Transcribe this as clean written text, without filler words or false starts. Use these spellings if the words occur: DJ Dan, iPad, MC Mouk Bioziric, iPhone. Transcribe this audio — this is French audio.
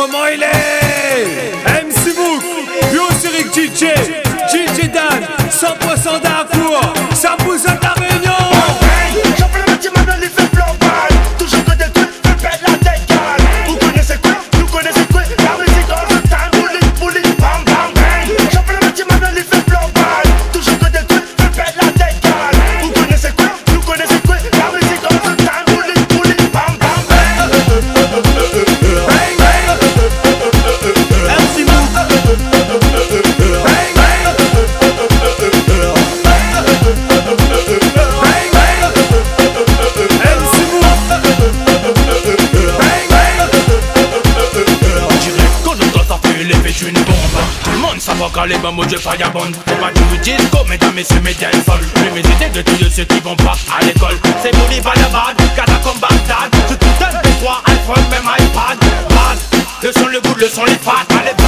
Comment il est MC Mouk Bioziric DJ DJ Dan 100% d'arcourt. Ça pousse à ta les mêmes mots de firebomb. C'est pas du disco, mesdames, messieurs, mettez un sol. Les méditer de tous ceux qui vont pas à l'école. C'est pour les balabades, catacombes, Bagdad. Je te donne des trois, iPhone, même iPad. Bad, le son, le goût, le son, les pattes.